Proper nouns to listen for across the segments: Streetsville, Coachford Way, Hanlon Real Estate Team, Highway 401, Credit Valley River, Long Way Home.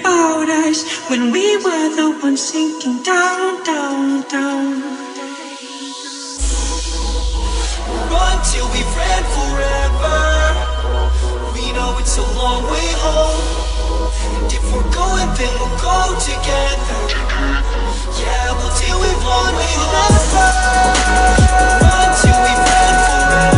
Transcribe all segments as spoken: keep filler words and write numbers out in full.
about us when we were the ones sinking down, down, down. Run till we've ran forever. We know it's a long way home, and if we're going, then we'll go together. Yeah, we'll deal with long way home. Run till we've ran forever.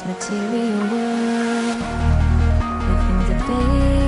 Material world, the things that fade.